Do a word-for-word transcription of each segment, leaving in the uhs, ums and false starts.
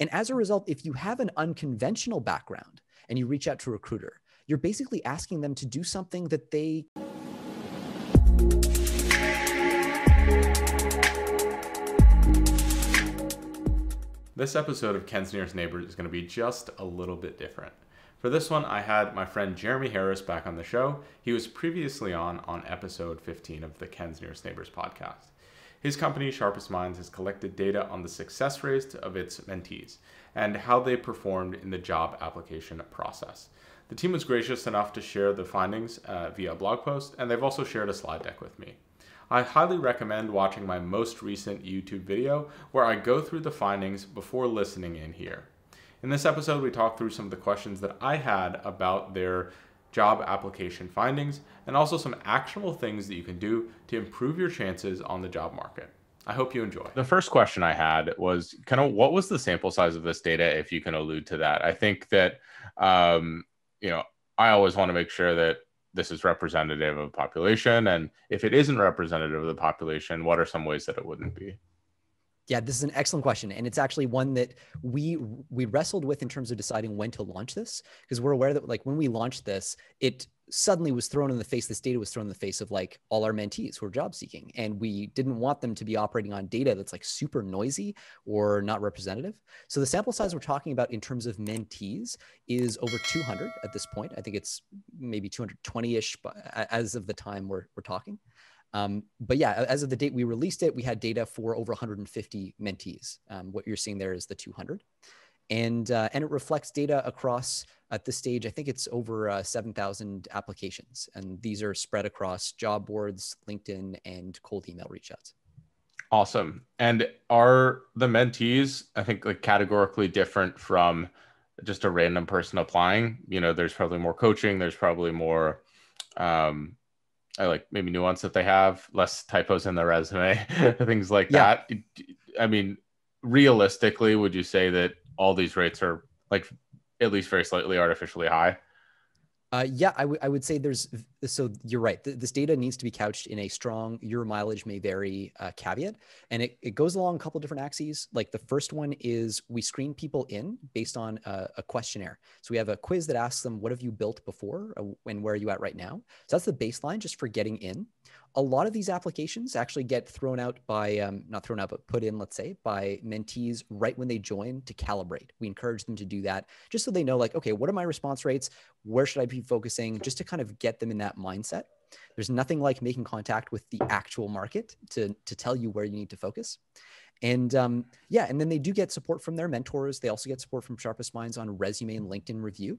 And as a result, if you have an unconventional background and you reach out to a recruiter, you're basically asking them to do something that they... This episode of Ken's Nearest Neighbors is going to be just a little bit different. For this one, I had my friend Jeremie Harris back on the show. He was previously on on episode fifteen of the Ken's Nearest Neighbors podcast. His company, Sharpest Minds, has collected data on the success rates of its mentees and how they performed in the job application process. The team was gracious enough to share the findings uh, via a blog post, and they've also shared a slide deck with me. I highly recommend watching my most recent YouTube video where I go through the findings before listening in here. In this episode, we talk through some of the questions that I had about their job application findings and also some actionable things that you can do to improve your chances on the job market. I hope you enjoy. The first question I had was kind of what was the sample size of this data, if you can allude to that? I think that, um, you know, I always want to make sure that this is representative of the population. And if it isn't representative of the population, what are some ways that it wouldn't be? Yeah, this is an excellent question. And it's actually one that we we wrestled with in terms of deciding when to launch this, because we're aware that like when we launched this, it suddenly was thrown in the face, this data was thrown in the face of like all our mentees who are job seeking. And we didn't want them to be operating on data that's like super noisy or not representative. So the sample size we're talking about in terms of mentees is over two hundred at this point. I think it's maybe two hundred twenty-ish as of the time we're, we're talking. Um, but yeah, as of the date we released it, we had data for over one hundred fifty mentees. Um, what you're seeing there is the two hundred. And, uh, and it reflects data across, at this stage, I think it's over uh, seven thousand applications. And these are spread across job boards, LinkedIn, and cold email reach outs. Awesome. And are the mentees, I think, like categorically different from just a random person applying? You know, there's probably more coaching, there's probably more... Um, I like maybe nuance that they have, less typos in their resume, things like yeah. that. I mean, realistically, would you say that all these rates are like at least very slightly artificially high? Uh, yeah, I, I would say there's, so you're right. Th this data needs to be couched in a strong, your mileage may vary uh, caveat. And it, it goes along a couple of different axes. Like the first one is we screen people in based on a, a questionnaire. So we have a quiz that asks them, what have you built before and where are you at right now? So that's the baseline just for getting in. A lot of these applications actually get thrown out by, um, not thrown out, but put in, let's say, by mentees right when they join to calibrate. We encourage them to do that just so they know like, okay, what are my response rates? Where should I be focusing? Just to kind of get them in that mindset. There's nothing like making contact with the actual market to, to tell you where you need to focus. And um, yeah, and then they do get support from their mentors. They also get support from Sharpest Minds on resume and LinkedIn review.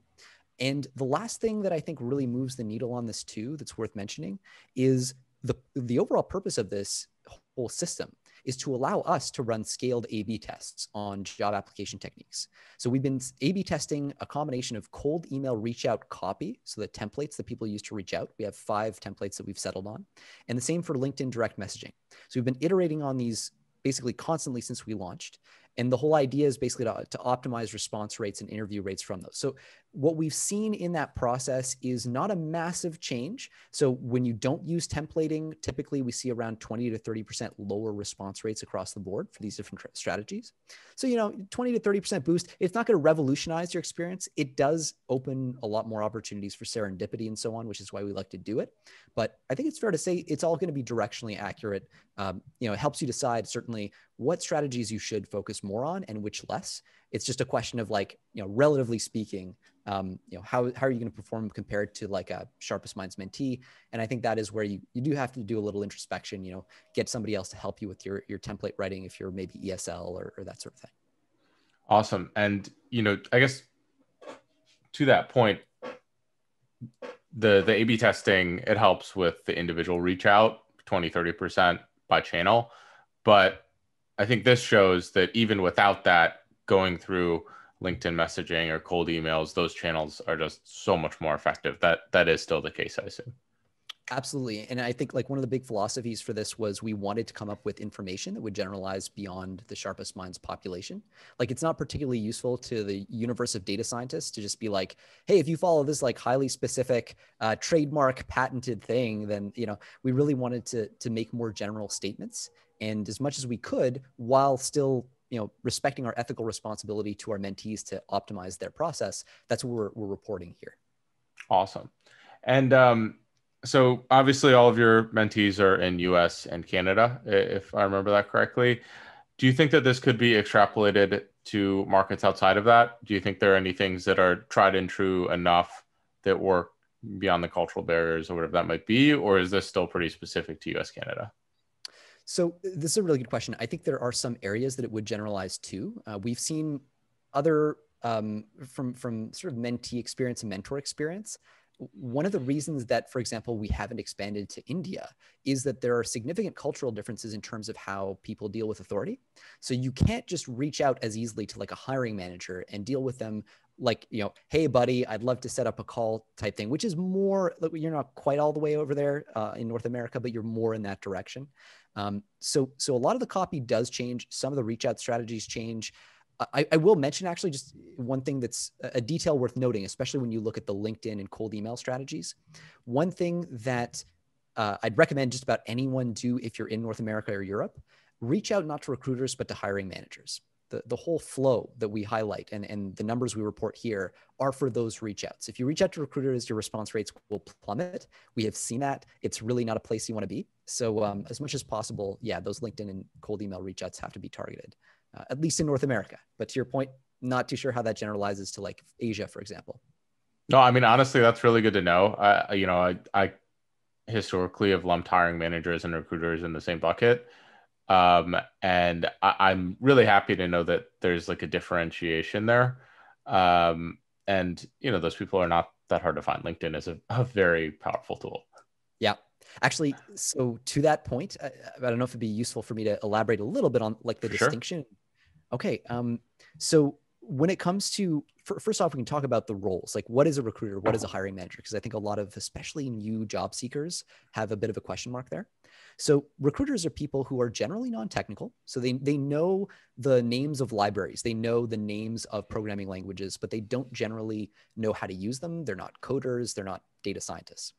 And the last thing that I think really moves the needle on this too, that's worth mentioning is The, the overall purpose of this whole system is to allow us to run scaled A B tests on job application techniques. So we've been A B testing a combination of cold email reach out copy, so the templates that people use to reach out. We have five templates that we've settled on, and the same for LinkedIn direct messaging. So we've been iterating on these basically constantly since we launched. And the whole idea is basically to, to optimize response rates and interview rates from those. So what we've seen in that process is not a massive change. So when you don't use templating, typically we see around twenty to thirty percent lower response rates across the board for these different strategies. So, you know, twenty to thirty percent boost, it's not going to revolutionize your experience. It does open a lot more opportunities for serendipity and so on, which is why we like to do it. But I think it's fair to say it's all going to be directionally accurate. Um, you know, it helps you decide certainly what strategies you should focus more on and which less. It's just a question of like, you know, relatively speaking, um, you know, how, how are you going to perform compared to like a Sharpest Minds mentee? And I think that is where you, you do have to do a little introspection, you know, get somebody else to help you with your, your template writing if you're maybe E S L or, or that sort of thing. Awesome. And, you know, I guess to that point, the, the A B testing, it helps with the individual reach out twenty, thirty percent by channel, but I think this shows that even without that, going through LinkedIn messaging or cold emails, those channels are just so much more effective. That that is still the case, I assume. Absolutely. And I think like one of the big philosophies for this was we wanted to come up with information that would generalize beyond the Sharpest Minds population. Like it's not particularly useful to the universe of data scientists to just be like, hey, if you follow this like highly specific uh, trademark patented thing, then, you know, we really wanted to, to make more general statements. And as much as we could, while still you know, respecting our ethical responsibility to our mentees to optimize their process. That's what we're, we're reporting here. Awesome. And um, so obviously all of your mentees are in U S and Canada, if I remember that correctly. Do you think that this could be extrapolated to markets outside of that? Do you think there are any things that are tried and true enough that work beyond the cultural barriers or whatever that might be? Or is this still pretty specific to U S, Canada? So this is a really good question. I think there are some areas that it would generalize to. Uh, we've seen other, um, from, from sort of mentee experience and mentor experience, one of the reasons that, for example, we haven't expanded to India is that there are significant cultural differences in terms of how people deal with authority. So you can't just reach out as easily to like a hiring manager and deal with them like, you know, hey, buddy, I'd love to set up a call type thing, which is more, you're not quite all the way over there uh, in North America, but you're more in that direction. Um, so, so a lot of the copy does change. Some of the reach out strategies change. I, I will mention actually just one thing that's a detail worth noting, especially when you look at the LinkedIn and cold email strategies. One thing that uh, I'd recommend just about anyone do if you're in North America or Europe, reach out not to recruiters, but to hiring managers. The, the whole flow that we highlight and, and the numbers we report here are for those reach outs. If you reach out to recruiters, your response rates will plummet. We have seen that. It's really not a place you want to be. So um, as much as possible, yeah, those LinkedIn and cold email reach outs have to be targeted, uh, at least in North America. But to your point, not too sure how that generalizes to like Asia, for example. No, I mean, honestly, that's really good to know. I, you know, I, I historically have lumped hiring managers and recruiters in the same bucket. Um, and I, I'm really happy to know that there's like a differentiation there. Um, and, you know, those people are not that hard to find. LinkedIn is a, a very powerful tool. Yeah, actually. So to that point, I, I don't know if it'd be useful for me to elaborate a little bit on like the for distinction. Sure. Okay. Um, so when it comes to, first off, we can talk about the roles, like what is a recruiter? What is a hiring manager? Because I think a lot of, especially new job seekers, have a bit of a question mark there. So recruiters are people who are generally non-technical. So they, they know the names of libraries. They know the names of programming languages, but they don't generally know how to use them. They're not coders. They're not data scientists.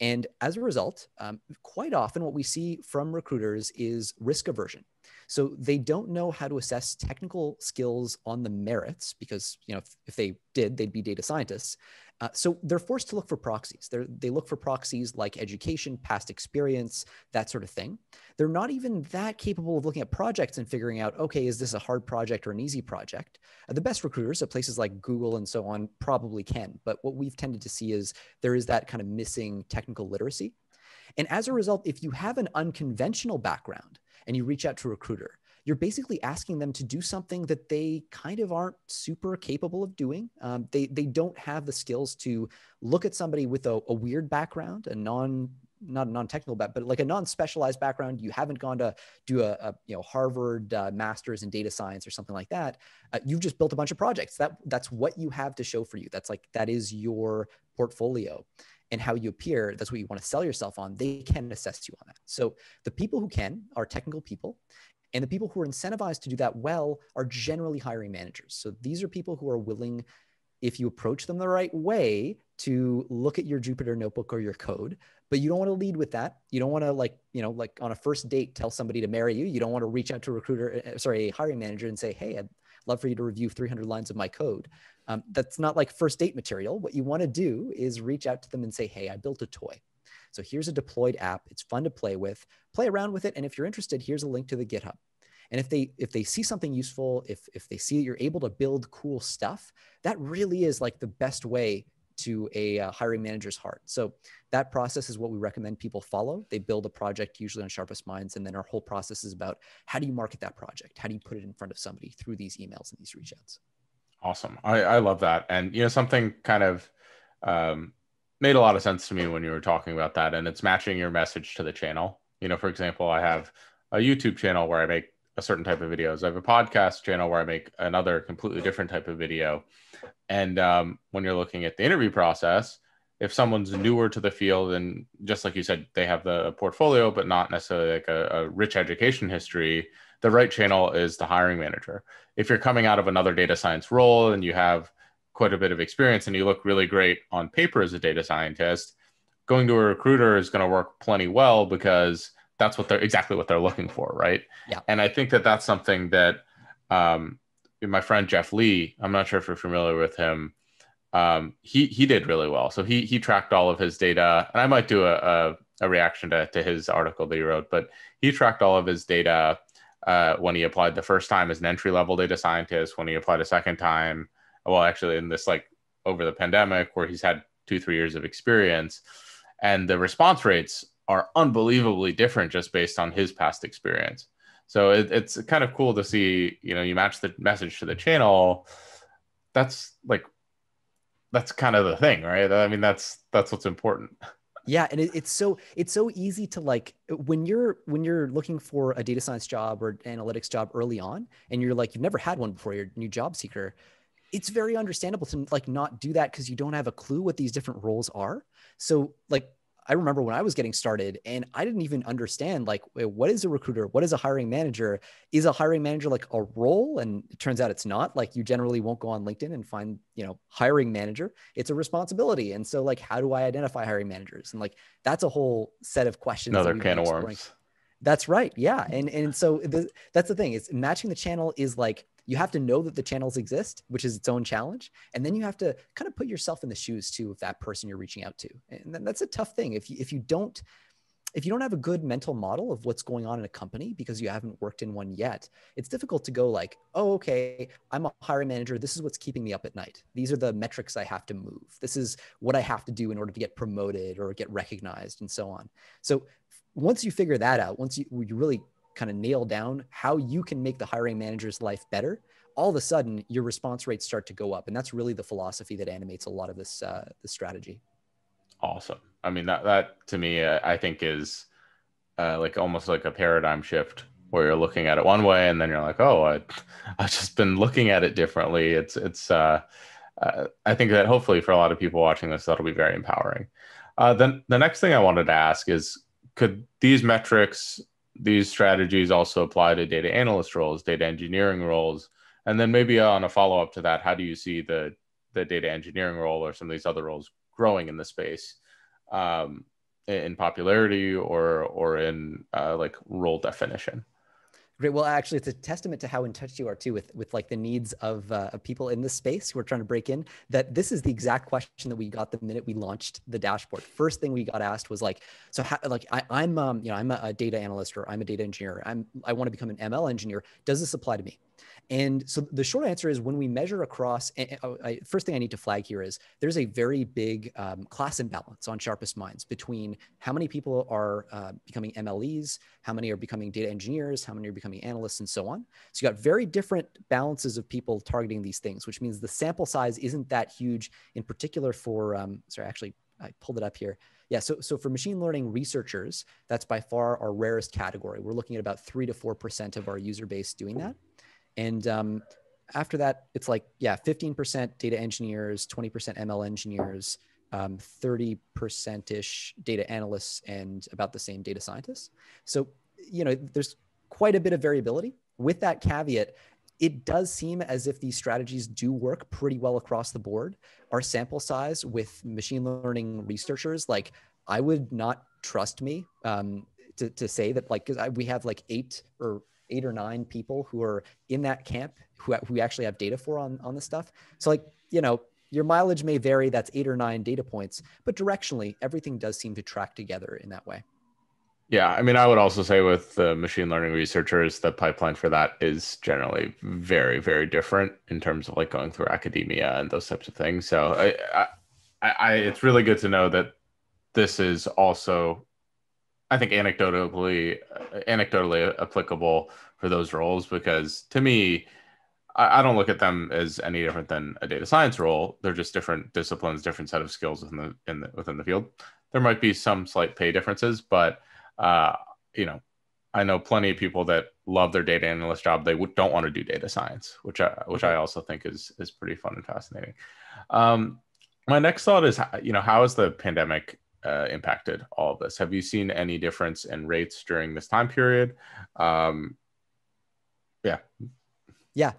And as a result, um, quite often what we see from recruiters is risk aversion. So they don't know how to assess technical skills on the merits because, you know, if, if they did, they'd be data scientists. Uh, so they're forced to look for proxies. They're, they look for proxies like education, past experience, that sort of thing. They're not even that capable of looking at projects and figuring out, okay, is this a hard project or an easy project? Uh, the best recruiters at places like Google and so on probably can. But what we've tended to see is there is that kind of missing technical literacy. And as a result, if you have an unconventional background and you reach out to a recruiter, you're basically asking them to do something that they kind of aren't super capable of doing. Um, they, they don't have the skills to look at somebody with a, a weird background, a non, not a non-technical background, but like a non-specialized background. You haven't gone to do a, a you know, Harvard uh, master's in data science or something like that. Uh, you've just built a bunch of projects. That, that's what you have to show for you. That's like, that is your portfolio. And how you appear, that's what you want to sell yourself on. They can assess you on that. So the people who can are technical people, and the people who are incentivized to do that well are generally hiring managers. So these are people who are willing, if you approach them the right way, to look at your Jupyter notebook or your code, but you don't want to lead with that. You don't want to like, you know, like on a first date, tell somebody to marry you. You don't want to reach out to a recruiter, sorry, a hiring manager and say, hey, I'd love for you to review three hundred lines of my code. Um, that's not like first date material. What you want to do is reach out to them and say, hey, I built a toy. So here's a deployed app. It's fun to play with, play around with it. And if you're interested, here's a link to the GitHub. And if they, if they see something useful, if, if they see that you're able to build cool stuff, that really is like the best way to a uh, hiring manager's heart. So that process is what we recommend people follow. They build a project usually on Sharpest Minds. And then our whole process is about how do you market that project? How do you put it in front of somebody through these emails and these reach outs? Awesome. I, I love that. And, you know, something kind of um, made a lot of sense to me when you were talking about that. And it's matching your message to the channel. You know, for example, I have a YouTube channel where I make a certain type of videos. I have a podcast channel where I make another completely different type of video. And um, when you're looking at the interview process, if someone's newer to the field and just like you said, they have the portfolio, but not necessarily like a, a rich education history, the right channel is the hiring manager. If you're coming out of another data science role and you have quite a bit of experience and you look really great on paper as a data scientist, going to a recruiter is going to work plenty well because that's what they're exactly what they're looking for, right? Yeah. And I think that that's something that um, my friend Jeff Lee, I'm not sure if you're familiar with him. Um, he he did really well. So he he tracked all of his data, and I might do a a, a reaction to to his article that he wrote. But he tracked all of his data uh, when he applied the first time as an entry level data scientist. When he applied a second time, well, actually in this like over the pandemic where he's had two three years of experience, and the response rates are unbelievably different just based on his past experience. So it, it's kind of cool to see. You know, you match the message to the channel. That's like. That's kind of the thing, right? I mean, that's that's what's important. Yeah, and it, it's so it's so easy to like when you're when you're looking for a data science job or analytics job early on, and you're like you've never had one before, you're a new job seeker. It's very understandable to like not do that because you don't have a clue what these different roles are. So like I remember when I was getting started, and I didn't even understand like what is a recruiter, what is a hiring manager? Is a hiring manager like a role? And it turns out it's not. Like you generally won't go on LinkedIn and find, you know, hiring manager. It's a responsibility. And so like, how do I identify hiring managers? And like that's a whole set of questions. Another can of worms. That's right. Yeah, and and so the, that's the thing. It's matching the channel is like. You have to know that the channels exist, which is its own challenge. And then you have to kind of put yourself in the shoes too of that person you're reaching out to. And then that's a tough thing. If you, if you don't, if you don't have a good mental model of what's going on in a company because you haven't worked in one yet, it's difficult to go like, oh, okay, I'm a hiring manager. This is what's keeping me up at night. These are the metrics I have to move. This is what I have to do in order to get promoted or get recognized and so on. So once you figure that out, once you, you really kind of nail down how you can make the hiring manager's life better, all of a sudden your response rates start to go up. And that's really the philosophy that animates a lot of this, uh, this strategy. Awesome. I mean, that, that to me, uh, I think is uh, like almost like a paradigm shift where you're looking at it one way and then you're like, oh, I, I've just been looking at it differently. It's, it's uh, uh, I think that hopefully for a lot of people watching this, that'll be very empowering. Uh, then the next thing I wanted to ask is, could these metrics, these strategies also apply to data analyst roles, data engineering roles, and then maybe on a follow-up to that, how do you see the, the data engineering role or some of these other roles growing in the space um, in popularity or, or in uh, like role definition? Great. Well, actually, it's a testament to how in touch you are too with with like the needs of, uh, of people in this space who are trying to break in. That this is the exact question that we got the minute we launched the dashboard. First thing we got asked was like, so how, like I, I'm um, you know I'm a, a data analyst or I'm a data engineer. I'm I want to become an M L engineer. Does this apply to me? And so the short answer is when we measure across, and I, first thing I need to flag here is there's a very big um, class imbalance on Sharpest Minds between how many people are uh, becoming M L Es, how many are becoming data engineers, how many are becoming analysts, and so on. So you got very different balances of people targeting these things, which means the sample size isn't that huge in particular for, um, sorry, actually I pulled it up here. Yeah, so, so for machine learning researchers, that's by far our rarest category. We're looking at about three to four percent of our user base doing that. And um, after that, it's like, yeah, fifteen percent data engineers, twenty percent M L engineers, um, thirty percent-ish data analysts, and about the same data scientists. So, you know, there's quite a bit of variability. With that caveat, it does seem as if these strategies do work pretty well across the board. Our sample size with machine learning researchers, like, I would not trust me um, to, to say that, like, because we have like eight or eight or nine people who are in that camp who, who actually have data for on, on this stuff. So like, you know, your mileage may vary. That's eight or nine data points, but directionally, everything does seem to track together in that way. Yeah. I mean, I would also say with the machine learning researchers, the pipeline for that is generally very, very different in terms of like going through academia and those types of things. So I, I, I it's really good to know that this is also I think anecdotally, anecdotally applicable for those roles, because to me, I don't look at them as any different than a data science role. They're just different disciplines, different set of skills within the, in the, within the field. There might be some slight pay differences, but uh, you know, I know plenty of people that love their data analyst job. They don't want to do data science, which I, which I also think is is pretty fun and fascinating. Um, my next thought is, you know, how is the pandemic Uh, impacted all of this? Have you seen any difference in rates during this time period? Um, yeah. Yeah.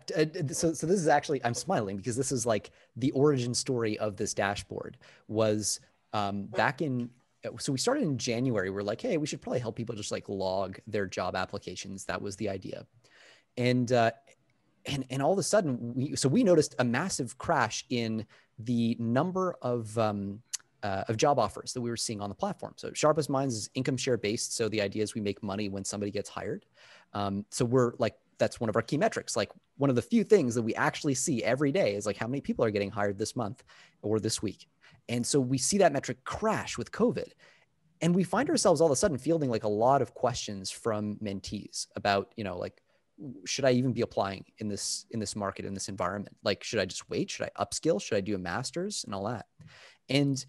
So, so this is actually, I'm smiling because this is like the origin story of this dashboard was um, back in, so we started in January. We're like, hey, we should probably help people just like log their job applications. That was the idea. And uh, and and all of a sudden, we, so we noticed a massive crash in the number of um, uh, of job offers that we were seeing on the platform. So Sharpest Minds is income share based. So the idea is we make money when somebody gets hired. Um, so we're like, that's one of our key metrics. Like one of the few things that we actually see every day is like how many people are getting hired this month or this week. And so we see that metric crash with COVID. And we find ourselves all of a sudden fielding like a lot of questions from mentees about, you know, like, should I even be applying in this, in this market, in this environment? Like, should I just wait? Should I upskill? Should I do a master's and all that? And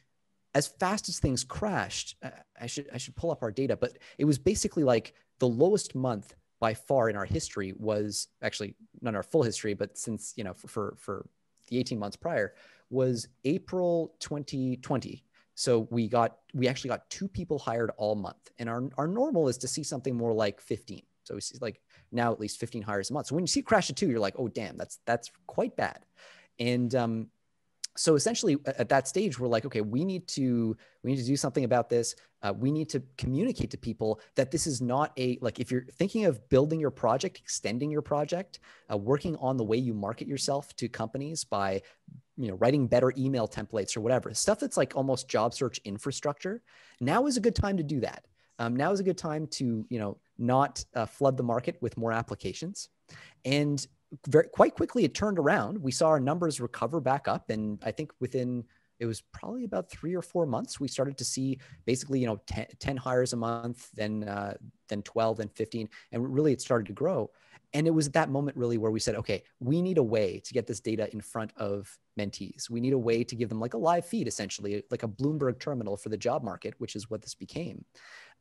as fast as things crashed, I should, I should pull up our data, but it was basically like the lowest month by far in our history was actually not our full history, but since, you know, for, for, for the eighteen months prior was April twenty twenty. So we got, we actually got two people hired all month. And our, our normal is to see something more like fifteen. So we see like now at least fifteen hires a month. So when you see crash at two, you're like, oh, damn, that's, that's quite bad. And um, so essentially at that stage, we're like, okay, we need to, we need to do something about this. Uh, we need to communicate to people that this is not a, like if you're thinking of building your project, extending your project, uh, working on the way you market yourself to companies by, you know, writing better email templates or whatever, stuff that's like almost job search infrastructure, now is a good time to do that. Um, now is a good time to, you know, not uh, flood the market with more applications. And very, quite quickly, it turned around. We saw our numbers recover back up. And I think within, it was probably about three or four months, we started to see basically, you know, ten, ten hires a month, then, uh, then twelve, then fifteen. And really, it started to grow. And it was at that moment really where we said, okay, we need a way to get this data in front of mentees. We need a way to give them like a live feed, essentially, like a Bloomberg terminal for the job market, which is what this became.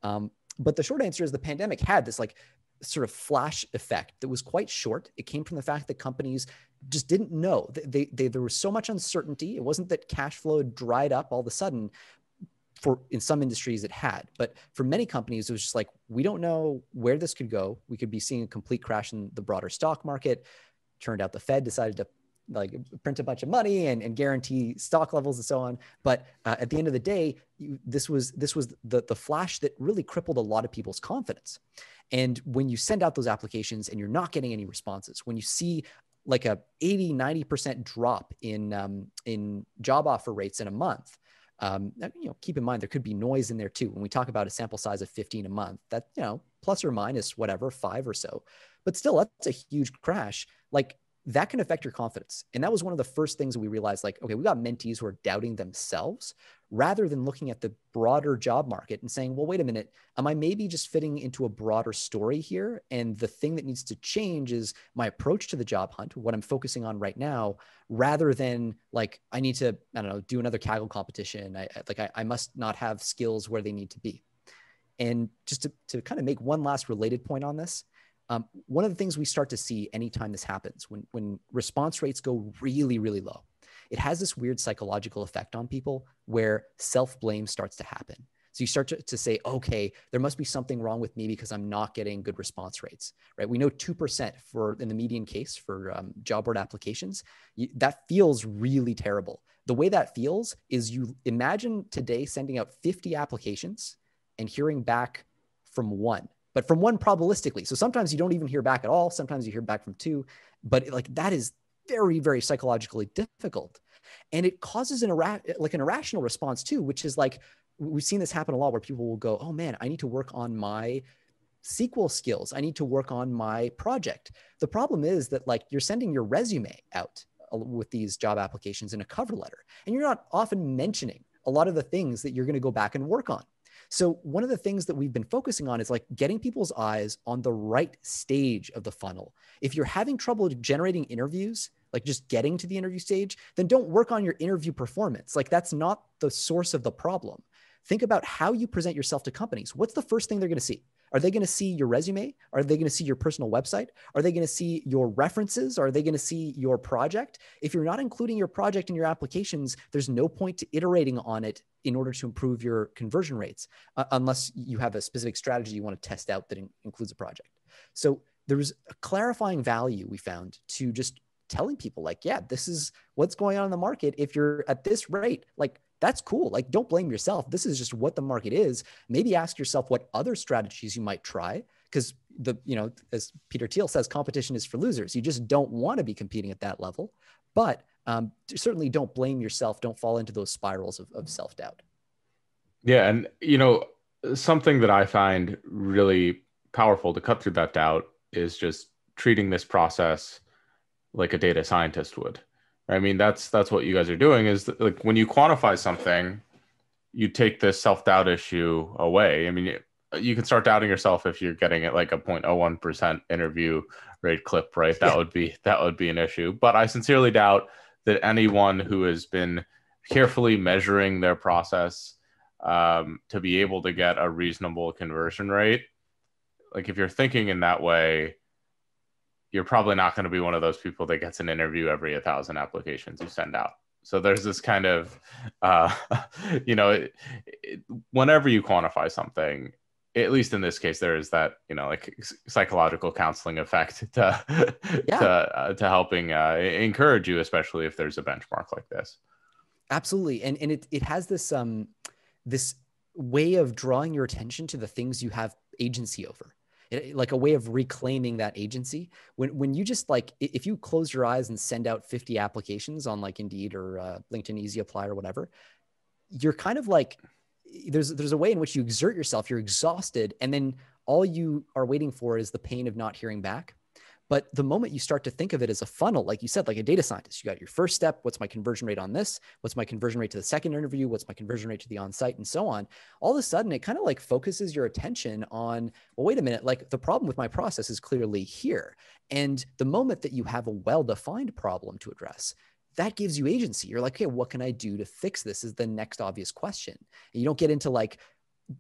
Um, but the short answer is the pandemic had this like sort of flash effect that was quite short. It came from the fact that companies just didn't know. They, they, they, there was so much uncertainty. It wasn't that cash flow dried up all of a sudden. For in some industries it had, but for many companies, it was just like, we don't know where this could go. We could be seeing a complete crash in the broader stock market. Turned out the Fed decided to like print a bunch of money and, and guarantee stock levels and so on. But uh, at the end of the day, you, this was this was the, the flash that really crippled a lot of people's confidence. And when you send out those applications and you're not getting any responses, when you see like a eighty, ninety percent drop in, um, in job offer rates in a month, um, you know, keep in mind, there could be noise in there too. When we talk about a sample size of fifteen a month, that, you know, plus or minus whatever, five or so, but still that's a huge crash. Like, that can affect your confidence. And that was one of the first things we realized, like, okay, we got mentees who are doubting themselves rather than looking at the broader job market and saying, well, wait a minute, am I maybe just fitting into a broader story here? And the thing that needs to change is my approach to the job hunt, what I'm focusing on right now, rather than like, I need to, I don't know, do another Kaggle competition. I, like I, I must not have skills where they need to be. And just to, to kind of make one last related point on this, Um, one of the things we start to see anytime this happens, when, when response rates go really, really low, it has this weird psychological effect on people where self-blame starts to happen. So you start to, to say, okay, there must be something wrong with me because I'm not getting good response rates, right? We know two percent for in the median case for um, job board applications, you, that feels really terrible. The way that feels is you imagine today sending out fifty applications and hearing back from one. But from one probabilistically. So sometimes you don't even hear back at all. Sometimes you hear back from two, but like that is very, very psychologically difficult. And it causes an ira- like an irrational response too, which is like, we've seen this happen a lot where people will go, oh man, I need to work on my S Q L skills. I need to work on my project. The problem is that like you're sending your resume out with these job applications in a cover letter, and you're not often mentioning a lot of the things that you're going to go back and work on. So one of the things that we've been focusing on is like getting people's eyes on the right stage of the funnel. If you're having trouble generating interviews, like just getting to the interview stage, then don't work on your interview performance. Like that's not the source of the problem. Think about how you present yourself to companies. What's the first thing they're going to see? Are they going to see your resume? Are they going to see your personal website? Are they going to see your references? Are they going to see your project? If you're not including your project in your applications, there's no point to iterating on it in order to improve your conversion rates, uh, unless you have a specific strategy you want to test out that in- includes a project. So there's a clarifying value we found to just telling people like, yeah, this is what's going on in the market. If you're at this rate, like, that's cool. Like, don't blame yourself. This is just what the market is. Maybe ask yourself what other strategies you might try, because the, you know, as Peter Thiel says, competition is for losers. You just don't want to be competing at that level, but um, certainly don't blame yourself. Don't fall into those spirals of, of self-doubt. Yeah. And, you know, something that I find really powerful to cut through that doubt is just treating this process like a data scientist would. I mean, that's, that's what you guys are doing is that, like, when you quantify something, you take this self-doubt issue away. I mean, it, you can start doubting yourself if you're getting at like a zero point zero one percent interview rate clip, right? That yeah. would be, that would be an issue. But I sincerely doubt that anyone who has been carefully measuring their process um, to be able to get a reasonable conversion rate. Like, if you're thinking in that way, you're probably not going to be one of those people that gets an interview every a thousand applications you send out. So there's this kind of, uh, you know, it, it, whenever you quantify something, at least in this case, there is that, you know, like psychological counseling effect to yeah. to, uh, to helping uh, encourage you, especially if there's a benchmark like this. Absolutely. And, and it, it has this, um, this way of drawing your attention to the things you have agency over, it, like a way of reclaiming that agency. When, when you just like, if you close your eyes and send out fifty applications on like Indeed or uh, LinkedIn Easy Apply or whatever, you're kind of like, there's there's a way in which you exert yourself, you're exhausted, and then all you are waiting for is the pain of not hearing back. But the moment you start to think of it as a funnel, like you said, like a data scientist, you got your first step, what's my conversion rate on this? What's my conversion rate to the second interview? What's my conversion rate to the on-site and so on? All of a sudden, it kind of like focuses your attention on, well, wait a minute, like the problem with my process is clearly here. And the moment that you have a well-defined problem to address, that gives you agency. You're like, okay, what can I do to fix this is the next obvious question. And you don't get into like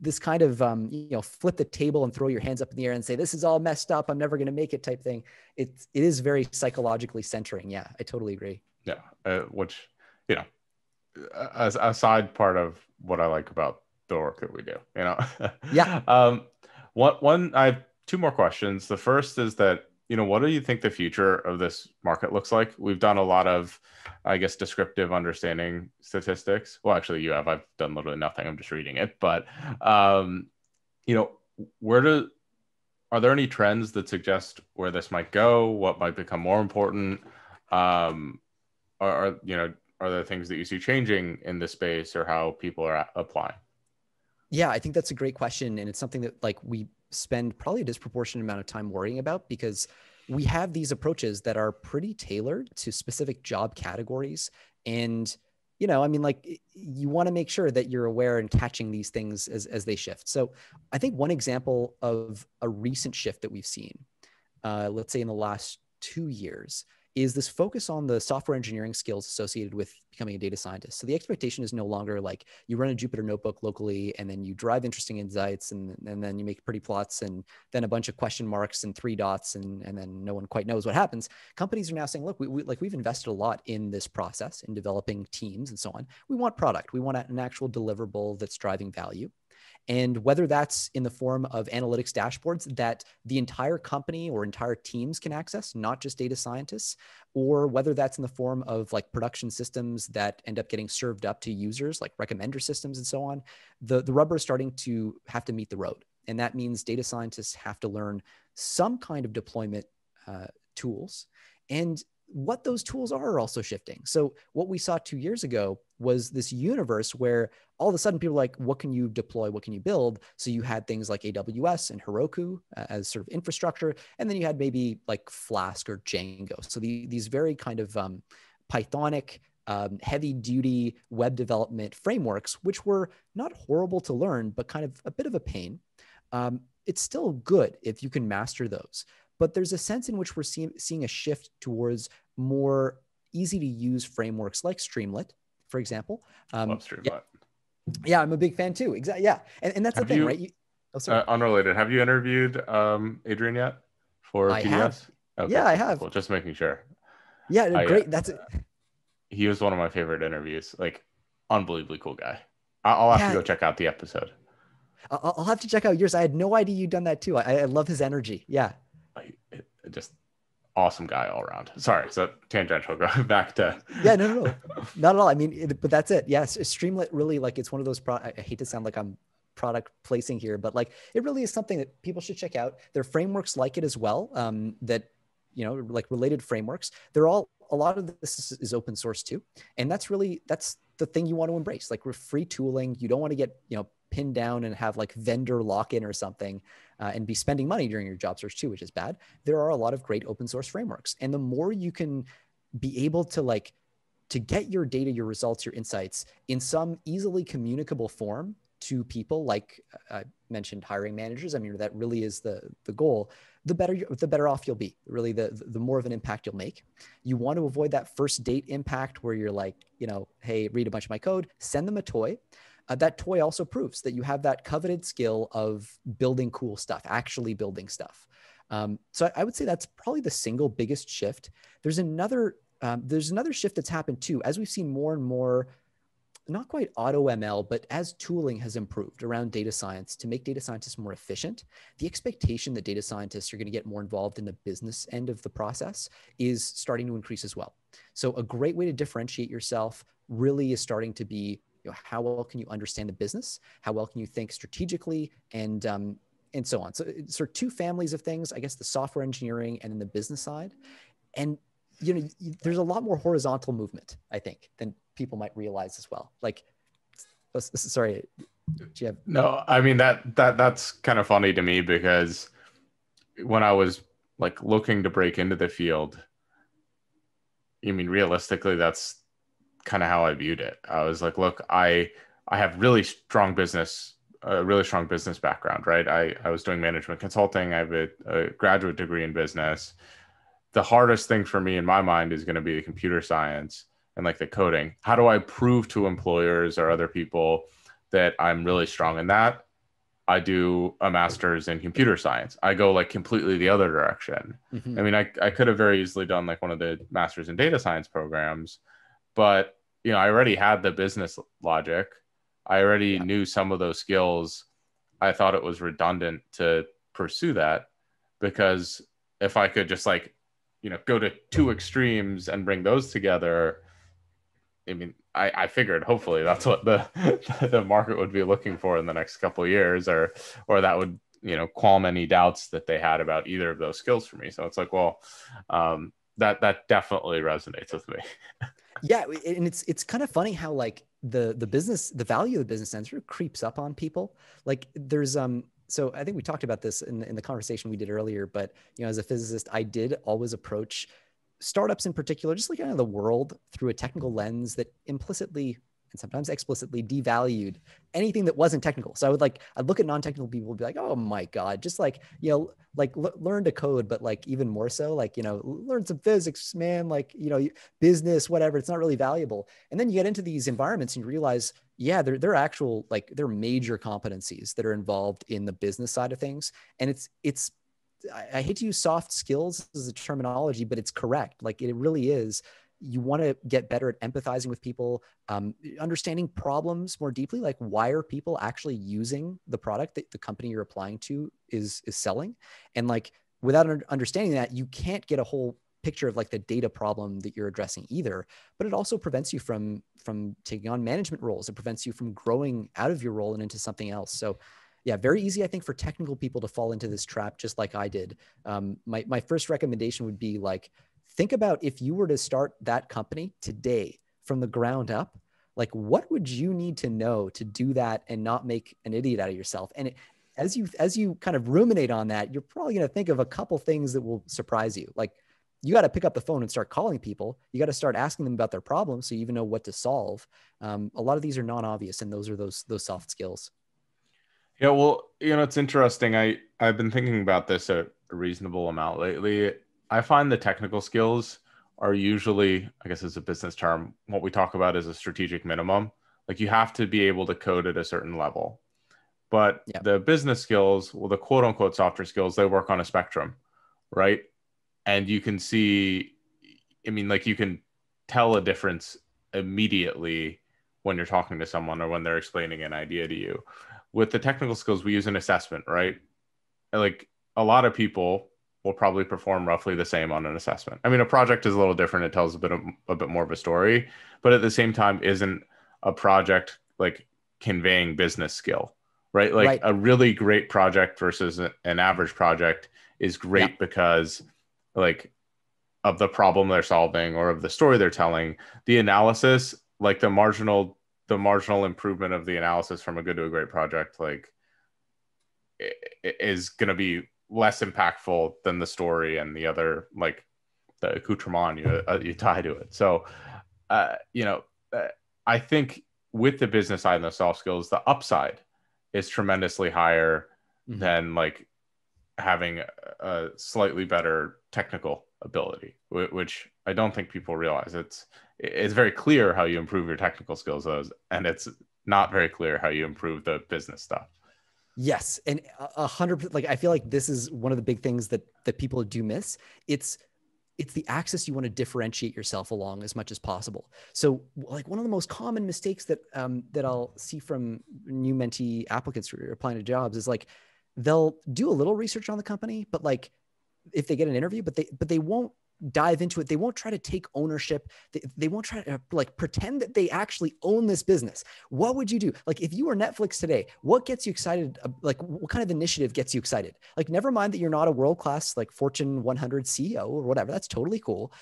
this kind of, um, you know, flip the table and throw your hands up in the air and say, this is all messed up, I'm never going to make it type thing. It's, it is very psychologically centering. Yeah, I totally agree. Yeah. Uh, which, you know, as a side part of what I like about the work that we do, you know? yeah. Um, one, one, I have two more questions. The first is that, you know, what do you think the future of this market looks like? We've done a lot of, I guess, descriptive understanding statistics. Well, actually you have, I've done literally nothing. I'm just reading it, but, um, you know, where do, are there any trends that suggest where this might go? What might become more important? Um, are, are you know, are there things that you see changing in this space or how people are applying? Yeah, I think that's a great question. And it's something that like we spend probably a disproportionate amount of time worrying about because we have these approaches that are pretty tailored to specific job categories. And, you know, I mean, like you want to make sure that you're aware and catching these things as, as they shift. So I think one example of a recent shift that we've seen, uh, let's say in the last two years, is this focus on the software engineering skills associated with becoming a data scientist. So the expectation is no longer like you run a Jupyter notebook locally and then you drive interesting insights and, and then you make pretty plots and then a bunch of question marks and three dots and, and then no one quite knows what happens. Companies are now saying, look, we, we, like we've invested a lot in this process, in developing teams and so on. We want product. We want an actual deliverable that's driving value. And whether that's in the form of analytics dashboards that the entire company or entire teams can access, not just data scientists, or whether that's in the form of like production systems that end up getting served up to users, like recommender systems and so on, the, the rubber is starting to have to meet the road. And that means data scientists have to learn some kind of deployment uh, tools. And what those tools are are also shifting. So what we saw two years ago was this universe where all of a sudden people are like, what can you deploy? What can you build? So you had things like A W S and Heroku as sort of infrastructure. And then you had maybe like Flask or Django. So the, these very kind of um, Pythonic, um, heavy duty web development frameworks, which were not horrible to learn, but kind of a bit of a pain. Um, it's still good if you can master those. But there's a sense in which we're see seeing a shift towards more easy to use frameworks like Streamlit, for example. Um, Love Streamlit. Yeah, yeah, I'm a big fan too. Exactly. Yeah, and, and that's have the thing, you, right? You, oh, sorry. Uh, unrelated. Have you interviewed um, Adrian yet for I P D S? Have. Okay. Yeah, I have. Well, just making sure. Yeah, no, I, great. That's it. Uh, he was one of my favorite interviews. Like, unbelievably cool guy. I'll have yeah. to go check out the episode. I'll have to check out yours. I had no idea you'd done that too. I, I love his energy. Yeah. Just awesome guy all around. Sorry, so tangential. Go back to yeah, no, no, no, not at all. I mean, it, but that's it. Yes, Streamlit really like it's one of those. Pro I hate to sound like I'm product placing here, but like it really is something that people should check out. There are frameworks like it as well, um, that, you know, like related frameworks. They're all, a lot of this is, is open source too. And that's really, that's the thing you want to embrace. Like, we're free tooling. You don't want to get, you know, pinned down and have like vendor lock-in or something, uh, and be spending money during your job search too, which is bad. There are a lot of great open source frameworks. And the more you can be able to like, to get your data, your results, your insights in some easily communicable form to people, like I mentioned, hiring managers. I mean, that really is the, the goal. The better, the better off you'll be. Really, the, the more of an impact you'll make. You want to avoid that first date impact where you're like, you know, hey, read a bunch of my code, send them a toy. Uh, that toy also proves that you have that coveted skill of building cool stuff, actually building stuff. Um, so I, I would say that's probably the single biggest shift. There's another, um, there's another shift that's happened too, as we've seen more and more, not quite auto M L, but as tooling has improved around data science to make data scientists more efficient, the expectation that data scientists are going to get more involved in the business end of the process is starting to increase as well. So a great way to differentiate yourself really is starting to be, you know, how well can you understand the business? How well can you think strategically, and um, and so on. So sort of two families of things, I guess, the software engineering and then the business side. And you know, there's a lot more horizontal movement, I think, than people might realize as well. Like, sorry, do you have? No, I mean, that, that that's kind of funny to me, because when I was like looking to break into the field, I mean, realistically, that's kind of how I viewed it. I was like, look, I, I have really strong business, a really strong business background, right? I, I was doing management consulting. I have a, a graduate degree in business. The hardest thing for me in my mind is going to be the computer science and like the coding. How do I prove to employers or other people that I'm really strong in that? I do a master's in computer science. I go like completely the other direction. Mm-hmm. I mean, I, I could have very easily done like one of the master's in data science programs, but you know, I already had the business logic. I already yeah. knew some of those skills. I thought it was redundant to pursue that, because if I could just like, you know, go to two extremes and bring those together. I mean, I, I figured hopefully that's what the the market would be looking for in the next couple of years, or or that would, you know, qualm any doubts that they had about either of those skills for me. So it's like, well, um, that that definitely resonates with me. Yeah, and it's it's kind of funny how like the the business, the value of the business center creeps up on people. Like there's um. So I think we talked about this in, in the conversation we did earlier, but you know, as a physicist, I did always approach startups in particular, just looking at the world through a technical lens that implicitly and sometimes explicitly devalued anything that wasn't technical. So I would like, I'd look at non-technical people and be like, oh my God, just like, you know, like learn to code, but like even more so, like, you know, learn some physics, man, like, you know, business, whatever, it's not really valuable. And then you get into these environments and you realize, yeah, they're, they're actual, like they're major competencies that are involved in the business side of things. And it's, it's, I, I hate to use soft skills as a terminology, but it's correct. Like it really is. You want to get better at empathizing with people, um, understanding problems more deeply. Like, why are people actually using the product that the company you're applying to is, is selling? And like, without understanding that, you can't get a whole picture of like the data problem that you're addressing either. But it also prevents you from from taking on management roles. It prevents you from growing out of your role and into something else. So yeah, very easy, I think, for technical people to fall into this trap, just like I did. Um, my, my first recommendation would be like, think about if you were to start that company today from the ground up, like what would you need to know to do that and not make an idiot out of yourself? And it, as you as you kind of ruminate on that, you're probably going to think of a couple things that will surprise you. Like, you got to pick up the phone and start calling people. You got to start asking them about their problems so you even know what to solve. Um, a lot of these are non-obvious, and those are those those soft skills. Yeah, well, you know, it's interesting. I I've been thinking about this a reasonable amount lately. I find the technical skills are usually, I guess it's a business term, what we talk about is a strategic minimum. Like, you have to be able to code at a certain level. But yeah. the business skills, well, the quote unquote softer skills, they work on a spectrum, right? And you can see, I mean, like you can tell a difference immediately when you're talking to someone or when they're explaining an idea to you. With the technical skills, we use an assessment, right? Like, a lot of people will probably perform roughly the same on an assessment. I mean, a project is a little different. It tells a bit of, a bit more of a story, but at the same time, isn't a project like conveying business skill, right? Like right. a really great project versus an average project is great yeah. because like of the problem they're solving or of the story they're telling. The analysis, like the marginal, the marginal improvement of the analysis from a good to a great project, like is going to be less impactful than the story and the other, like the accoutrement you, uh, you tie to it. So, uh, you know, uh, I think with the business side and the soft skills, the upside is tremendously higher mm-hmm. than like having a slightly better technical ability, which I don't think people realize. It's, it's very clear how you improve your technical skills, and it's not very clear how you improve the business stuff. Yes. And a hundred, like, I feel like this is one of the big things that, that people do miss. It's, it's the axis you want to differentiate yourself along as much as possible. So like one of the most common mistakes that, um, that I'll see from new mentee applicants who are applying to jobs is like, they'll do a little research on the company, but like if they get an interview, but they, but they won't dive into it. They won't try to take ownership. They, they won't try to like pretend that they actually own this business. What would you do? Like if you were Netflix today, what gets you excited? Like what kind of initiative gets you excited? Like never mind that you're not a world-class like Fortune one hundred C E O or whatever. That's totally cool.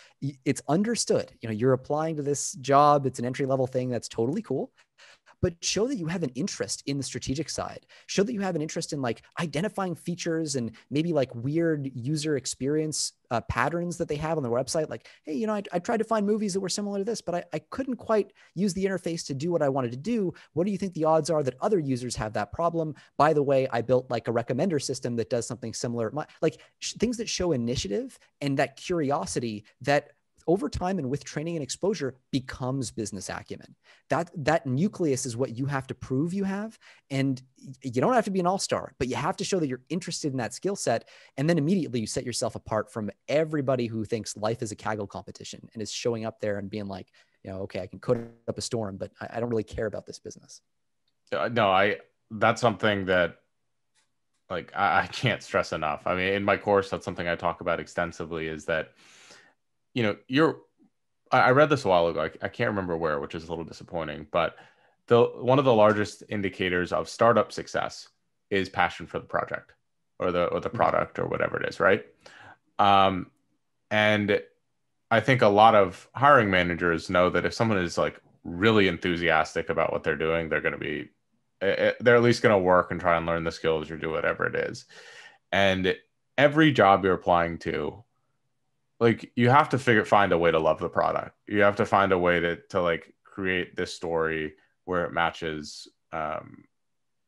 It's understood. You know, you're applying to this job. It's an entry-level thing. That's totally cool. But show that you have an interest in the strategic side. Show that you have an interest in like identifying features and maybe like weird user experience uh, patterns that they have on their website. Like, hey, you know, I, I tried to find movies that were similar to this, but I, I couldn't quite use the interface to do what I wanted to do. What do you think the odds are that other users have that problem? By the way, I built like a recommender system that does something similar. Like things that show initiative and that curiosity that over time and with training and exposure becomes business acumen. That, that nucleus is what you have to prove you have. And you don't have to be an all-star, but you have to show that you're interested in that skill set. And then immediately you set yourself apart from everybody who thinks life is a Kaggle competition and is showing up there and being like, you know, okay, I can code up a storm, but I, I don't really care about this business. Uh, no, I, that's something that like, I, I can't stress enough. I mean, in my course, that's something I talk about extensively is that, you know, you're, I read this a while ago, I can't remember where, which is a little disappointing, but the one of the largest indicators of startup success is passion for the project or the, or the product or whatever it is, right? Um, and I think a lot of hiring managers know that if someone is like really enthusiastic about what they're doing, they're going to be, they're at least going to work and try and learn the skills or do whatever it is. And every job you're applying to, like you have to figure, find a way to love the product. You have to find a way to, to like create this story where it matches, um,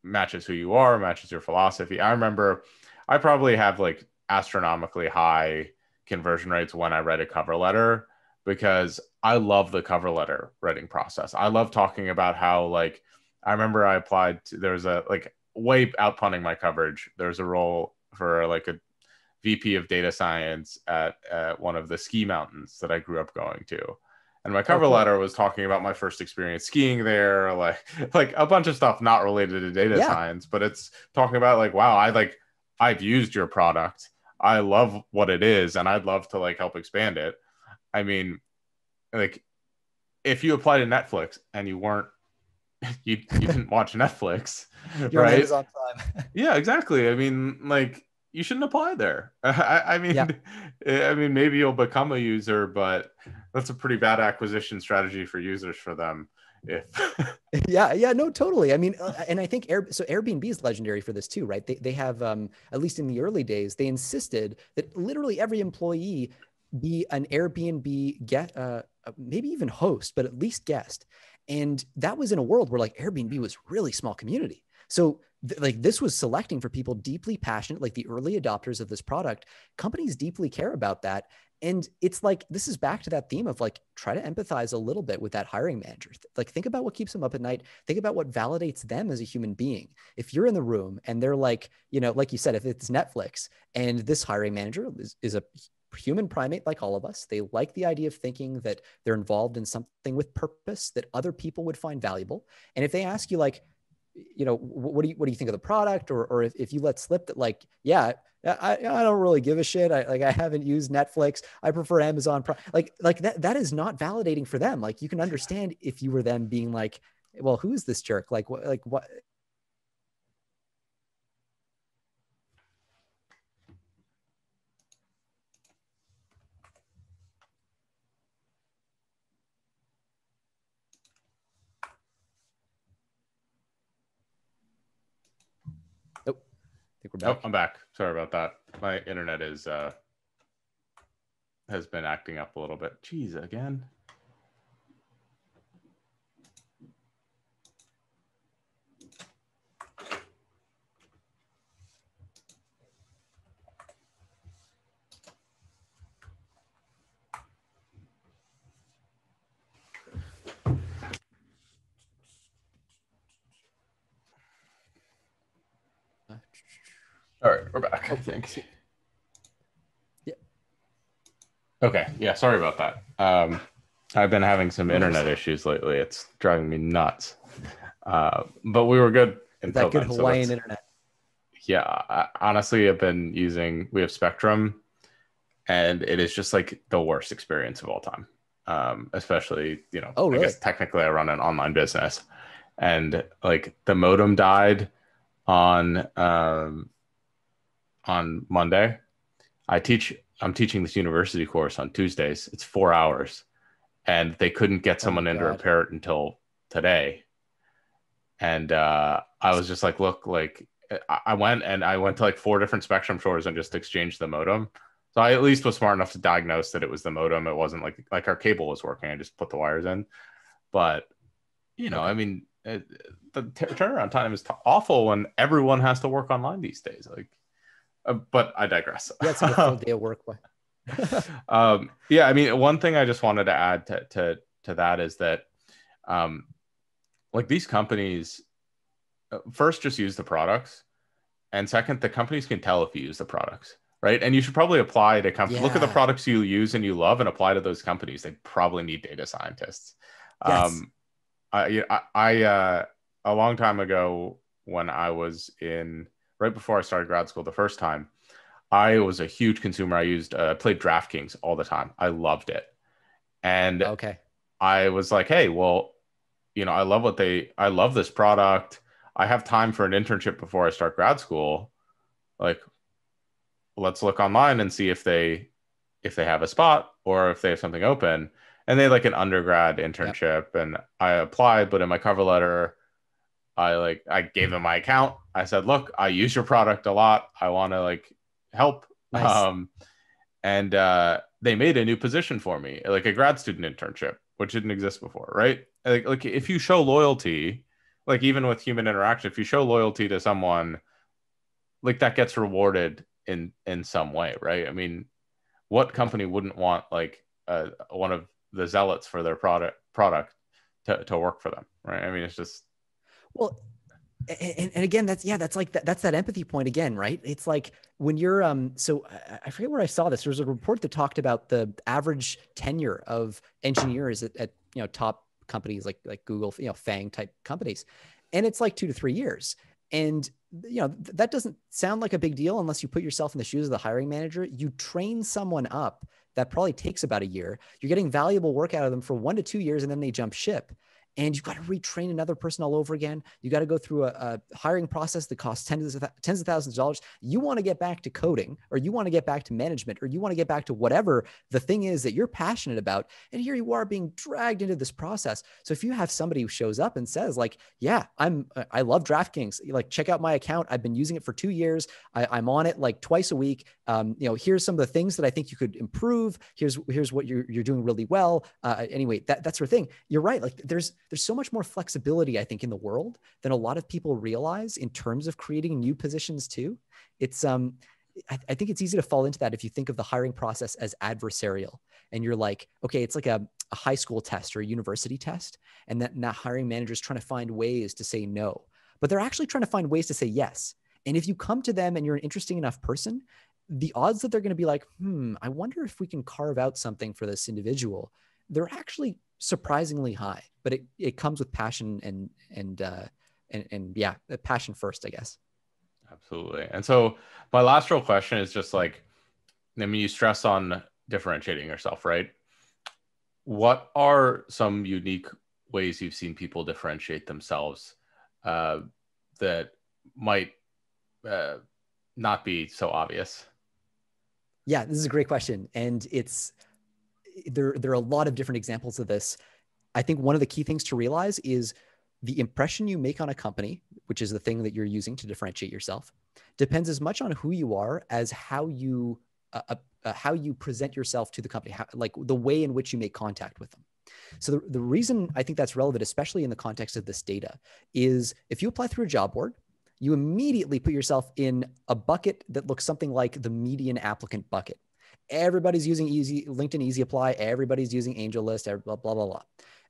matches who you are, matches your philosophy. I remember I probably have like astronomically high conversion rates when I read a cover letter because I love the cover letter writing process. I love talking about how, like, I remember I applied to, there was a, like way outpunning my coverage. There's a role for like a V P of data science at, at one of the ski mountains that I grew up going to. And my cover letter was talking about my first experience skiing there, like, like a bunch of stuff not related to data yeah. science, but it's talking about like, wow, I like, I've used your product. I love what it is. And I'd love to like help expand it. I mean, like if you apply to Netflix and you weren't, you, you didn't watch Netflix, your right? Name is on time. Yeah, exactly. I mean, like, you shouldn't apply there. I, I mean, yeah. I mean, maybe you'll become a user, but that's a pretty bad acquisition strategy for users for them. If yeah, yeah, no, totally. I mean, uh, and I think Air, so Airbnb is legendary for this too, right? They they have um, at least in the early days, they insisted that literally every employee be an Airbnb guest, uh, maybe even host, but at least guest. And that was in a world where like Airbnb was really small community. So like this was selecting for people deeply passionate, like the early adopters of this product. Companies deeply care about that. And it's like, this is back to that theme of like, try to empathize a little bit with that hiring manager. Like think about what keeps them up at night. Think about what validates them as a human being. If you're in the room and they're like, you know, like you said, if it's Netflix and this hiring manager is, is a human primate like all of us, they like the idea of thinking that they're involved in something with purpose that other people would find valuable. And if they ask you like, you know, what do you, what do you think of the product? Or, or if, if you let slip that like, yeah, I, I don't really give a shit. I like, I haven't used Netflix. I prefer Amazon. Pro like, like that, that is not validating for them. Like you can understand if you were them being like, well, who's this jerk? Like what, like what, I think we're back. Oh, I'm back. Sorry about that. My internet is uh, has been acting up a little bit. Jeez, again. All right, we're back, I think. Yeah. Okay, yeah, sorry about that. Um, I've been having some internet issues lately. It's driving me nuts. Uh, but we were good until that good then, Hawaiian so internet. Yeah, I, honestly, I've been using, we have Spectrum, and it is just like the worst experience of all time. Um, especially, you know, oh, really? I guess technically I run an online business. And like the modem died on... Um, on Monday. I teach, I'm teaching this university course on Tuesdays. It's four hours and they couldn't get someone oh in to repair it until today. And uh, I was just like, look, like I went and I went to like four different Spectrum stores and just exchanged the modem. So I at least was smart enough to diagnose that it was the modem. It wasn't like, like our cable was working. I just put the wires in, but you know, I mean, it, the turnaround time is awful when everyone has to work online these days. Like, Uh, but I digress. That's a full day of work. um, yeah, I mean, one thing I just wanted to add to to, to that is that, um, like these companies, uh, first just use the products, and second, the companies can tell if you use the products, right? And you should probably apply to companies. Yeah. Look at the products you use and you love, and apply to those companies. They probably need data scientists. Yes. Um, I, I, I uh, a long time ago when I was in. Right before I started grad school the first time, I was a huge consumer. I used, I uh, played DraftKings all the time. I loved it. And okay. I was like, hey, well, you know, I love what they, I love this product. I have time for an internship before I start grad school. Like, let's look online and see if they, if they have a spot or if they have something open. And they had like an undergrad internship. Yep. And I applied, but in my cover letter, I like, I gave them my account. I said, look, I use your product a lot. I want to like help. Nice. Um, and uh, they made a new position for me, like a grad student internship, which didn't exist before, right? Like, like if you show loyalty, like even with human interaction, if you show loyalty to someone, like that gets rewarded in, in some way, right? I mean, what company wouldn't want like uh, one of the zealots for their product product to, to work for them, right? I mean, it's just, well, and, and again, that's, yeah, that's like, that, that's that empathy point again, right? It's like when you're, um, so I, I forget where I saw this, there was a report that talked about the average tenure of engineers at, at you know, top companies like, like Google, you know, FANG type companies. And it's like two to three years. And, you know, th that doesn't sound like a big deal unless you put yourself in the shoes of the hiring manager. You train someone up that probably takes about a year. You're getting valuable work out of them for one to two years and then they jump ship. And you've got to retrain another person all over again. You got to go through a, a hiring process that costs tens of, th tens of thousands of dollars. You want to get back to coding, or you want to get back to management, or you want to get back to whatever the thing is that you're passionate about. And here you are being dragged into this process. So if you have somebody who shows up and says like, yeah, I'm, I love DraftKings. Like, check out my account. I've been using it for two years. I, I'm on it like twice a week. Um, you know, here's some of the things that I think you could improve. Here's, here's what you're, you're doing really well. Uh, anyway, that, that sort of thing. You're right. Like there's, There's so much more flexibility, I think, in the world than a lot of people realize in terms of creating new positions too. It's, um, I, I think it's easy to fall into that if you think of the hiring process as adversarial and you're like, okay, it's like a, a high school test or a university test. And that now hiring managers trying to find ways to say no, but they're actually trying to find ways to say yes. And if you come to them and you're an interesting enough person, the odds that they're going to be like, hmm, I wonder if we can carve out something for this individual, they're actually surprisingly high, but it, it comes with passion and, and, uh, and, and yeah, passion first, I guess. Absolutely. And so my last real question is just like, I mean, you stress on differentiating yourself, right? What are some unique ways you've seen people differentiate themselves uh, that might uh, not be so obvious? Yeah, this is a great question. And it's, There, there are a lot of different examples of this. I think one of the key things to realize is the impression you make on a company, which is the thing that you're using to differentiate yourself, depends as much on who you are as how you uh, uh, how you present yourself to the company, how, like the way in which you make contact with them. So the, the reason I think that's relevant, especially in the context of this data, is if you apply through a job board, you immediately put yourself in a bucket that looks something like the median applicant bucket. Everybody's using easy LinkedIn Easy Apply. Everybody's using AngelList, blah, blah, blah, blah.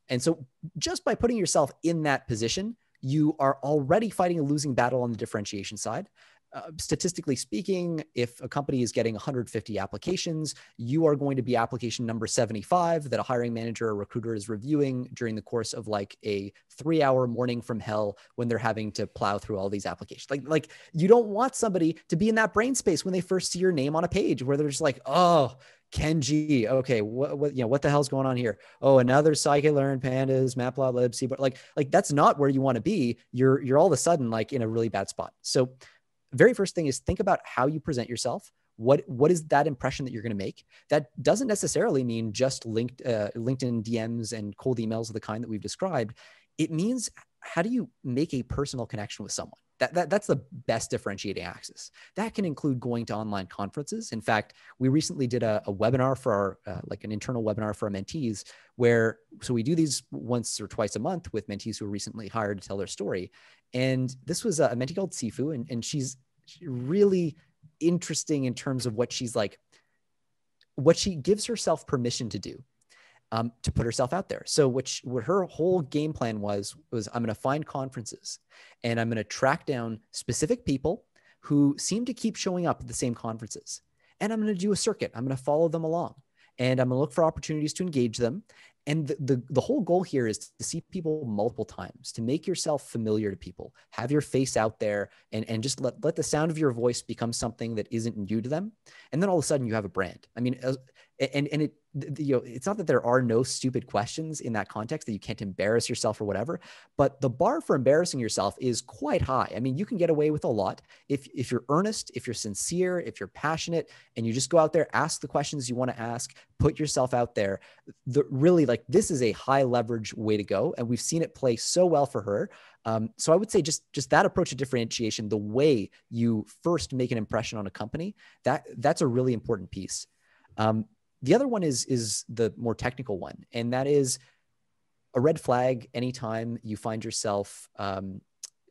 And so just by putting yourself in that position, you are already fighting a losing battle on the differentiation side. Uh, statistically speaking, if a company is getting one hundred fifty applications, you are going to be application number seventy-five that a hiring manager or recruiter is reviewing during the course of like a three hour morning from hell when they're having to plow through all these applications. Like, like you don't want somebody to be in that brain space when they first see your name on a page where they're just like, oh, Kenji, okay, what, what, you know, what the hell's going on here? Oh, another scikit-learn, pandas, matplotlib, Seaborn, like, like that's not where you want to be. You're, you're all of a sudden like in a really bad spot. So very first thing is think about how you present yourself. What, what is that impression that you're going to make? That doesn't necessarily mean just linked, uh, LinkedIn D Ms and cold emails of the kind that we've described. It means how do you make a personal connection with someone? That, that, that's the best differentiating axis. That can include going to online conferences. In fact, we recently did a, a webinar for our, uh, like an internal webinar for our mentees where, so we do these once or twice a month with mentees who are recently hired to tell their story. And this was a mentee called Sifu, and, and she's really interesting in terms of what she's like, what she gives herself permission to do. Um, to put herself out there. So what, she, what her whole game plan was, was I'm going to find conferences and I'm going to track down specific people who seem to keep showing up at the same conferences. And I'm going to do a circuit. I'm going to follow them along and I'm going to look for opportunities to engage them. And the, the, the whole goal here is to see people multiple times, to make yourself familiar to people, have your face out there and, and just let, let the sound of your voice become something that isn't new to them. And then all of a sudden you have a brand. I mean, and, and it, you know, it's not that there are no stupid questions in that context that you can't embarrass yourself or whatever, but the bar for embarrassing yourself is quite high. I mean, you can get away with a lot if, if you're earnest, if you're sincere, if you're passionate, and you just go out there, ask the questions you want to ask, put yourself out there. The, really, like this is a high leverage way to go, and we've seen it play so well for her. Um, so I would say just, just that approach to differentiation, the way you first make an impression on a company, that, that's a really important piece. Um, The other one is, is the more technical one, and that is a red flag anytime you find yourself, um,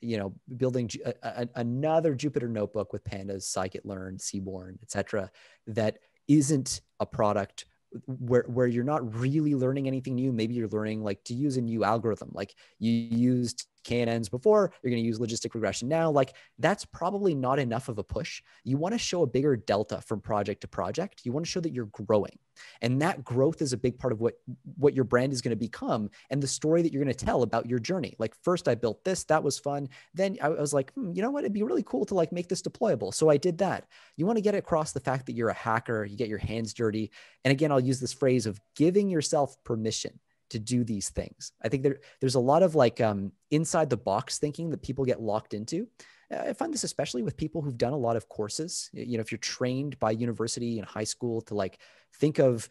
you know, building a, a, another Jupyter notebook with pandas, scikit-learn, Seaborn, et cetera, that isn't a product where, where you're not really learning anything new. Maybe you're learning like to use a new algorithm, like you used K N Ns before, you're going to use logistic regression now. Like that's probably not enough of a push. You want to show a bigger delta from project to project. You want to show that you're growing, and that growth is a big part of what, what your brand is going to become and the story that you're going to tell about your journey. Like first I built this, that was fun. Then I was like, hmm, you know what? It'd be really cool to like make this deployable. So I did that. You want to get across the fact that you're a hacker, you get your hands dirty. And again, I'll use this phrase of giving yourself permission to do these things. I think there, there's a lot of like um, inside the box thinking that people get locked into. I find this especially with people who've done a lot of courses. You know, if you're trained by university and high school to like think of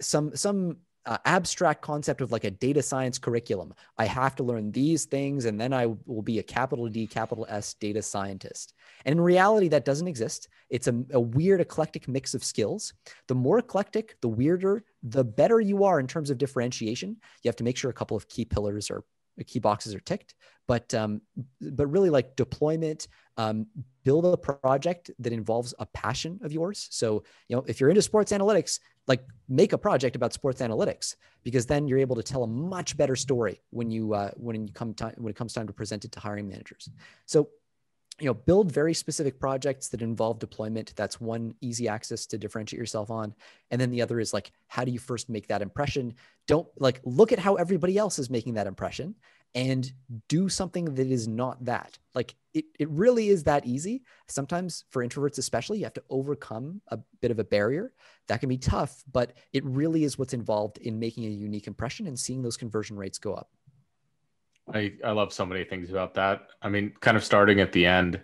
some, some uh, abstract concept of like a data science curriculum, I have to learn these things and then I will be a capital D, capital S data scientist. And in reality, that doesn't exist. It's a, a weird eclectic mix of skills. The more eclectic, the weirder, the better you are in terms of differentiation. You have to make sure a couple of key pillars or key boxes are ticked, but um, but really like deployment, um, build a project that involves a passion of yours. So, you know, if you're into sports analytics, like make a project about sports analytics, because then you're able to tell a much better story when you uh, when you come time when it comes time to present it to hiring managers. So, you know, build very specific projects that involve deployment. That's one easy axis to differentiate yourself on. And then the other is like, how do you first make that impression? Don't like, look at how everybody else is making that impression and do something that is not that. Like it, it really is that easy. Sometimes for introverts, especially, you have to overcome a bit of a barrier. That can be tough, but it really is what's involved in making a unique impression and seeing those conversion rates go up. I, I love so many things about that. I mean, kind of starting at the end,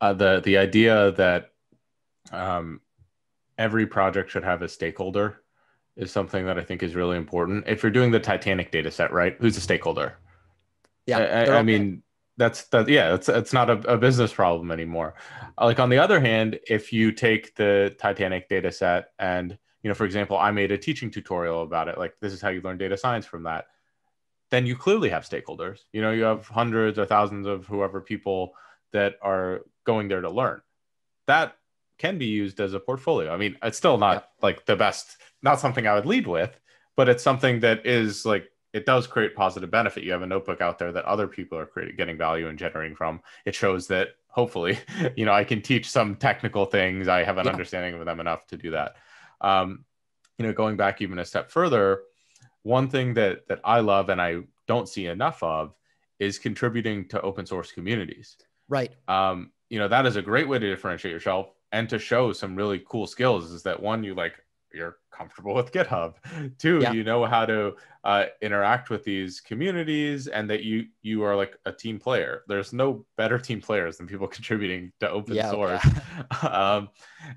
uh, the the idea that um, every project should have a stakeholder is something that I think is really important. If you're doing the Titanic data set, right? Who's the stakeholder? Yeah. I, I mean, that's that. Yeah, it's it's not a, a business problem anymore. Like on the other hand, if you take the Titanic data set and, you know, for example, I made a teaching tutorial about it, like this is how you learn data science from that, then you clearly have stakeholders. You know, you have hundreds or thousands of whoever people that are going there to learn. That can be used as a portfolio. I mean, it's still not yeah. like the best, not something I would lead with, but it's something that is like, it does create positive benefit. You have a notebook out there that other people are creating, getting value and generating from. It shows that hopefully, you know, I can teach some technical things. I have an yeah. understanding of them enough to do that. Um, you know, going back even a step further, one thing that that I love and I don't see enough of is contributing to open source communities. Right. Um, you know, that is a great way to differentiate yourself and to show some really cool skills. Is that one, you like, you're comfortable with GitHub. Two, yeah. you know how to uh, interact with these communities, and that you you are like a team player. There's no better team players than people contributing to open yeah, source. Yeah. um,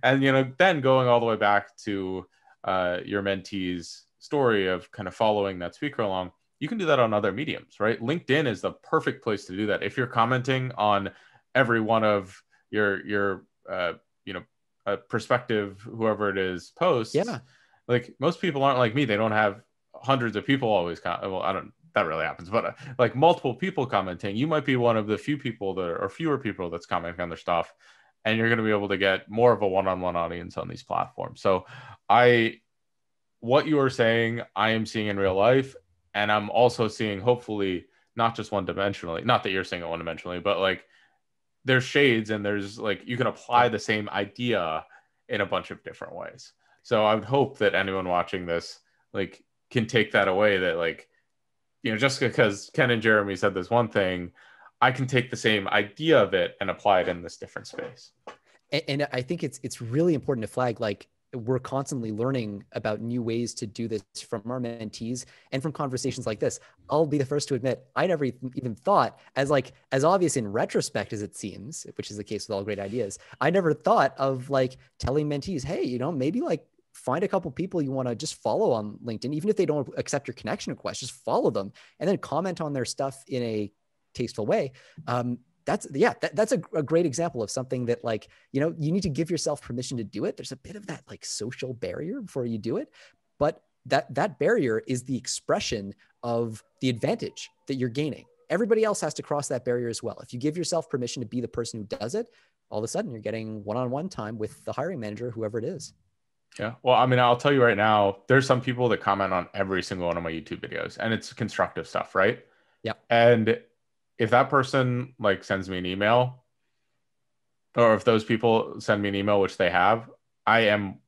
and you know, then going all the way back to uh, your mentee's story of kind of following that speaker along, you can do that on other mediums, right? LinkedIn is the perfect place to do that. If you're commenting on every one of your your uh, you know, a perspective, whoever it is, posts. Yeah. Like most people aren't like me. They don't have hundreds of people always. Com- well, I don't, that really happens, but uh, like multiple people commenting, you might be one of the few people that are, or fewer people that's commenting on their stuff. And you're going to be able to get more of a one-on-one audience on these platforms. So I, what you are saying, I am seeing in real life. And I'm also seeing, hopefully not just one-dimensionally, not that you're seeing it one-dimensionally, but like, there's shades and there's like, you can apply the same idea in a bunch of different ways. So I would hope that anyone watching this, like, can take that away, that like, you know, just because Ken and Jeremie said this one thing, I can take the same idea of it and apply it in this different space. And, and I think it's, it's really important to flag, like, we're constantly learning about new ways to do this from our mentees and from conversations like this. I'll be the first to admit, I never even thought, as like, as obvious in retrospect as it seems, which is the case with all great ideas, I never thought of like telling mentees, hey, you know, maybe like find a couple people you want to just follow on LinkedIn, even if they don't accept your connection request, just follow them and then comment on their stuff in a tasteful way. Um, That's yeah, that, that's a, a great example of something that, like, you know, you need to give yourself permission to do it. There's a bit of that like social barrier before you do it, but that that barrier is the expression of the advantage that you're gaining. Everybody else has to cross that barrier as well. If you give yourself permission to be the person who does it, all of a sudden you're getting one-on-one time with the hiring manager, whoever it is. Yeah. Well, I mean, I'll tell you right now, there's some people that comment on every single one of my YouTube videos, and it's constructive stuff, right? Yeah. And if that person like sends me an email, or if those people send me an email, which they have, I am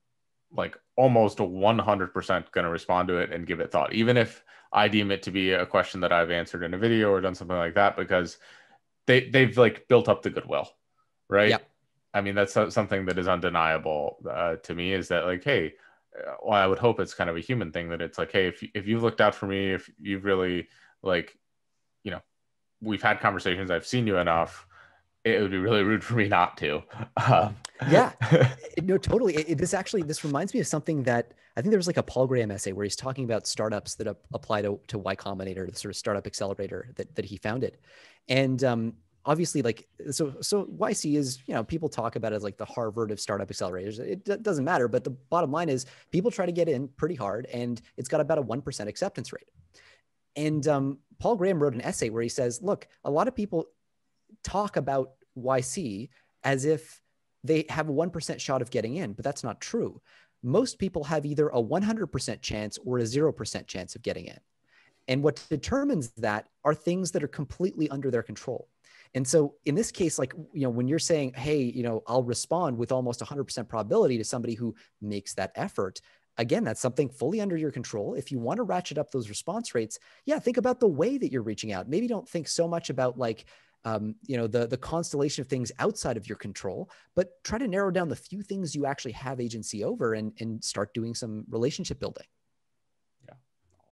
like almost one hundred percent going to respond to it and give it thought, even if I deem it to be a question that I've answered in a video or done something like that, because they, they've like built up the goodwill, right? Yep. I mean, that's something that is undeniable uh, to me, is that like, hey, well, I would hope it's kind of a human thing, that it's like, hey, if, if you've looked out for me, if you've really like, you know, we've had conversations, I've seen you enough, it would be really rude for me not to. Um. Yeah, no, totally. It, it, this actually, this reminds me of something that, I think there was like a Paul Graham essay where he's talking about startups that apply to, to Y Combinator, the sort of startup accelerator that, that he founded. And um, obviously like, so so Y C is, you know, people talk about it as like the Harvard of startup accelerators. It d- doesn't matter, but the bottom line is people try to get in pretty hard, and it's got about a one percent acceptance rate. And um, Paul Graham wrote an essay where he says, look, a lot of people talk about Y C as if they have a one percent shot of getting in, but that's not true. Most people have either a one hundred percent chance or a zero percent chance of getting in. And what determines that are things that are completely under their control. And so in this case, like, you know, when you're saying, hey, you know, I'll respond with almost one hundred percent probability to somebody who makes that effort, again, that's something fully under your control. If you want to ratchet up those response rates, yeah, think about the way that you're reaching out. Maybe don't think so much about like, um, you know, the, the constellation of things outside of your control, but try to narrow down the few things you actually have agency over, and, and start doing some relationship building.